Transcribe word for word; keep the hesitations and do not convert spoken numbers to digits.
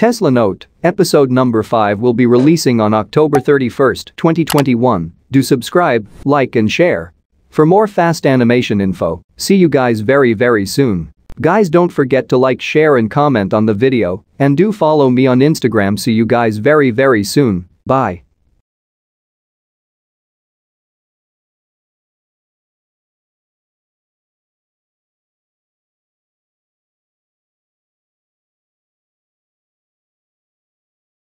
Tesla Note, episode number five will be releasing on October thirty-first, twenty twenty-one. Do subscribe, like and share. For more fast animation info, see you guys very very soon. Guys, don't forget to like, share and comment on the video, and do follow me on Instagram. See you guys very very soon. Bye.